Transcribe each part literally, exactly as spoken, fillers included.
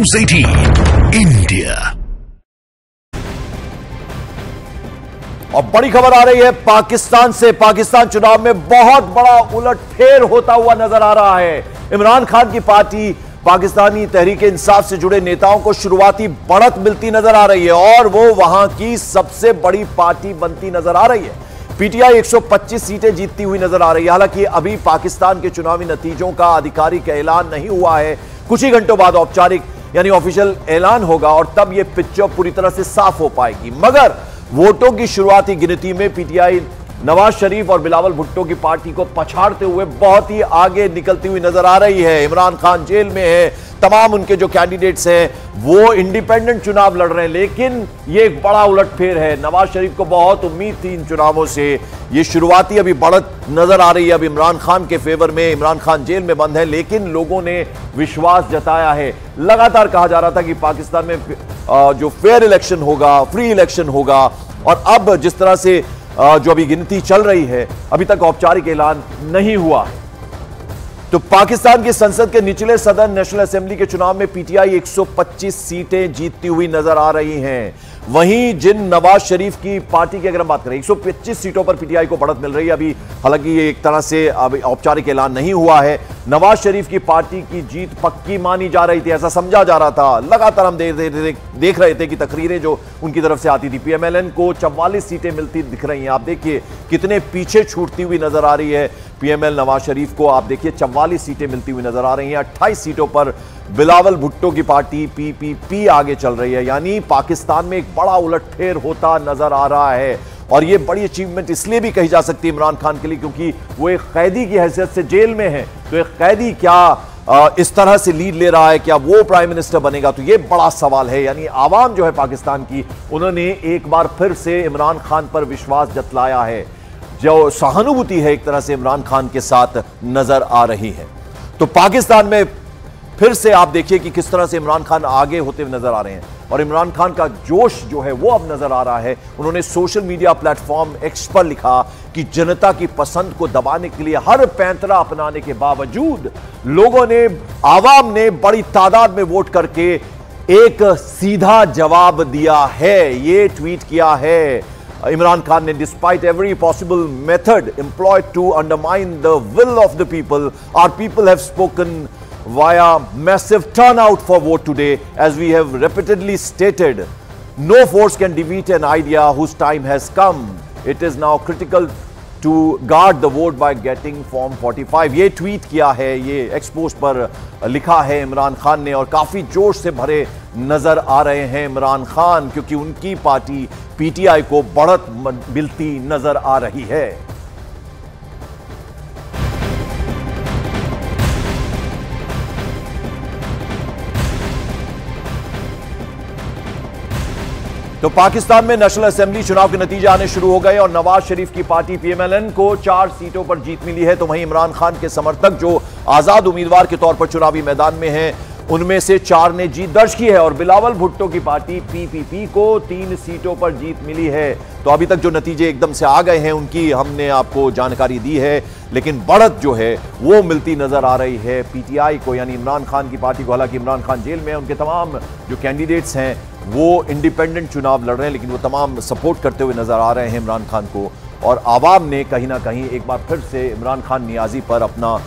News अठारह India. और बड़ी खबर आ रही है पाकिस्तान से। पाकिस्तान चुनाव में बहुत बड़ा उलटफेर होता हुआ नजर आ रहा है। इमरान खान की पार्टी पाकिस्तानी तहरीक इंसाफ से जुड़े नेताओं को शुरुआती बढ़त मिलती नजर आ रही है और वो वहां की सबसे बड़ी पार्टी बनती नजर आ रही है। पीटीआई एक सौ पच्चीस सीटें जीतती हुई नजर आ रही है। हालांकि अभी पाकिस्तान के चुनावी नतीजों का आधिकारिक ऐलान नहीं हुआ है, कुछ ही घंटों बाद औपचारिक यानी ऑफिशियल ऐलान होगा और तब यह पिक्चर पूरी तरह से साफ हो पाएगी। मगर वोटों की शुरुआती गिनती में पीटीआई नवाज शरीफ और बिलावल भुट्टो की पार्टी को पछाड़ते हुए बहुत ही आगे निकलती हुई नजर आ रही है। इमरान खान जेल में है, तमाम उनके जो कैंडिडेट्स हैं वो इंडिपेंडेंट चुनाव लड़ रहे हैं, लेकिन ये एक बड़ा उलटफेर है। नवाज शरीफ को बहुत उम्मीद थी इन चुनावों से, ये शुरुआती अभी बढ़त नजर आ रही है अब इमरान खान के फेवर में। इमरान खान जेल में बंद है, लेकिन लोगों ने विश्वास जताया है। लगातार कहा जा रहा था कि पाकिस्तान में जो फेयर इलेक्शन होगा, फ्री इलेक्शन होगा, और अब जिस तरह से जो अभी गिनती चल रही है, अभी तक औपचारिक ऐलान नहीं हुआ है। तो पाकिस्तान की संसद के निचले सदन नेशनल असेंबली के चुनाव में पीटीआई एक सौ पच्चीस सीटें जीतती हुई नजर आ रही हैं। वहीं जिन नवाज शरीफ की पार्टी की अगर हम बात करें, एक सौ पच्चीस सीटों पर पीटीआई को बढ़त मिल रही है अभी। हालांकि ये एक तरह से अभी औपचारिक ऐलान नहीं हुआ है। नवाज शरीफ की पार्टी की जीत पक्की मानी जा रही थी, ऐसा समझा जा रहा था। लगातार हम दे, दे, दे, दे, देख रहे थे कि तकरीरें जो उनकी तरफ से आती थी। पीएमएलएन को चवालीस सीटें मिलती दिख रही हैं। आप देखिए कितने पीछे छूटती हुई नजर आ रही है। पीएमएल नवाज शरीफ को आप देखिए चवालीस सीटें मिलती हुई नजर आ रही हैं। अट्ठाईस सीटों पर बिलावल भुट्टो की पार्टी पीपीपी आगे चल रही है। यानी पाकिस्तान में एक बड़ा उलटफेर होता नजर आ रहा है और यह बड़ी अचीवमेंट इसलिए भी कही जा सकती है इमरान खान के लिए क्योंकि वो एक कैदी की हैसियत से जेल में है। तो एक कैदी क्या इस तरह से लीड ले रहा है, क्या वो प्राइम मिनिस्टर बनेगा, तो ये बड़ा सवाल है। यानी आवाम जो है पाकिस्तान की, उन्होंने एक बार फिर से इमरान खान पर विश्वास जतलाया है। जो सहानुभूति है एक तरह से इमरान खान के साथ नजर आ रही है। तो पाकिस्तान में फिर से आप देखिए कि किस तरह से इमरान खान आगे होते हुए नजर आ रहे हैं और इमरान खान का जोश जो है वो अब नजर आ रहा है। उन्होंने सोशल मीडिया प्लेटफॉर्म एक्स पर लिखा कि जनता की पसंद को दबाने के लिए हर पैंतरा अपनाने के बावजूद लोगों ने, आवाम ने बड़ी तादाद में वोट करके एक सीधा जवाब दिया है। ये ट्वीट किया है इमरान खान ने। Despite every possible method employed to undermine the will of the people, our people have spoken via massive turn out for vote today, as we have repeatedly stated, no force can defeat an idea whose time has come, it is now critical to guard the vote by getting form forty five. ये tweet किया है, ये expose पर लिखा है इमरान खान ने और काफी जोश से भरे नजर आ रहे हैं इमरान खान क्योंकि उनकी पार्टी पीटीआई को बढ़त मिलती नजर आ रही है। तो पाकिस्तान में नेशनल असेंबली चुनाव के नतीजे आने शुरू हो गए और नवाज शरीफ की पार्टी पीएमएलएन को चार सीटों पर जीत मिली है। तो वहीं इमरान खान के समर्थक जो आजाद उम्मीदवार के तौर पर चुनावी मैदान में हैं, उनमें से चार ने जीत दर्ज की है और बिलावल भुट्टो की पार्टी पीपीपी को तीन सीटों पर जीत मिली है। तो अभी तक जो नतीजे एकदम से आ गए हैं उनकी हमने आपको जानकारी दी है, लेकिन बढ़त जो है वो मिलती नजर आ रही है पीटीआई को, यानी इमरान खान की पार्टी को। हालांकि इमरान खान जेल में है, उनके तमाम जो कैंडिडेट्स हैं वो इंडिपेंडेंट चुनाव लड़ रहे हैं, लेकिन वो तमाम सपोर्ट करते हुए नजर आ रहे हैं इमरान खान को और आवाम ने कहीं ना कहीं एक बार फिर से इमरान खान नियाजी पर अपना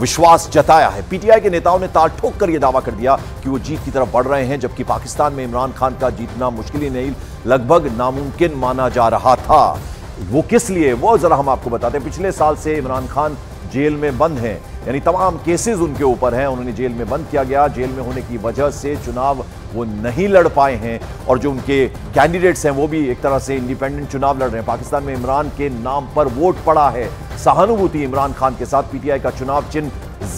विश्वास जताया है। पीटीआई के नेताओं ने ताल ठोक कर यह दावा कर दिया कि वो जीत की तरफ बढ़ रहे हैं, जबकि पाकिस्तान में इमरान खान का जीतना मुश्किल ही नहीं, लगभग नामुमकिन माना जा रहा था। वो किस लिए, वो जरा हम आपको बताते हैं। पिछले साल से इमरान खान जेल में बंद हैं, यानी तमाम केसेस उनके ऊपर हैं, उन्होंने जेल में बंद किया गया। जेल में होने की वजह से चुनाव वो नहीं लड़ पाए हैं और जो उनके कैंडिडेट्स हैं वो भी एक तरह से इंडिपेंडेंट चुनाव लड़ रहे हैं। पाकिस्तान में इमरान के नाम पर वोट पड़ा है, सहानुभूति इमरान खान के साथ। पीटीआई का चुनाव चिन्ह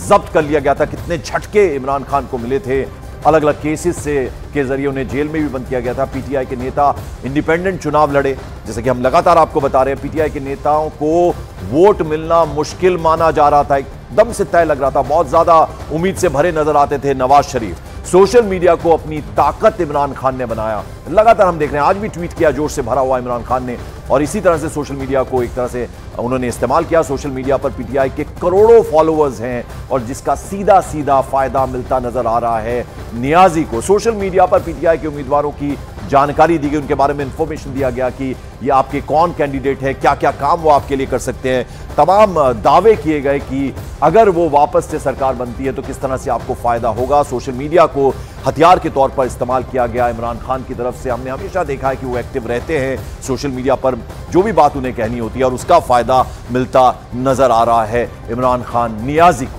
जब्त कर लिया गया था। कितने झटके इमरान खान को मिले थे, अलग अलग केसेस से के जरिए उन्हें जेल में भी बंद किया गया था। पीटीआई के नेता इंडिपेंडेंट चुनाव लड़े, जैसे कि हम लगातार आपको बता रहे हैं। पीटीआई के नेताओं को वोट मिलना मुश्किल माना जा रहा था, एकदम से तय लग रहा था। बहुत ज्यादा उम्मीद से भरे नजर आते थे नवाज शरीफ। सोशल मीडिया को अपनी ताकत इमरान खान ने बनाया, लगातार हम देख रहे हैं। आज भी ट्वीट किया जोश से भरा हुआ इमरान खान ने और इसी तरह से सोशल मीडिया को एक तरह से उन्होंने इस्तेमाल किया। सोशल मीडिया पर पीटीआई के करोड़ों फॉलोअर्स हैं और जिसका सीधा सीधा फायदा मिलता नजर आ रहा है नियाजी को। सोशल मीडिया पर पीटीआई के उम्मीदवारों की जानकारी दी गई, उनके बारे में इंफॉर्मेशन दिया गया कि ये आपके कौन कैंडिडेट है, क्या क्या काम वो आपके लिए कर सकते हैं। तमाम दावे किए गए कि अगर वो वापस से सरकार बनती है तो किस तरह से आपको फायदा होगा। सोशल मीडिया को हथियार के तौर पर इस्तेमाल किया गया। इमरान खान की तरफ से हमने हमेशा देखा है कि वो एक्टिव रहते हैं सोशल मीडिया पर, जो भी बात उन्हें कहनी होती है और उसका फायदा मिलता नजर आ रहा है इमरान खान नियाजी को।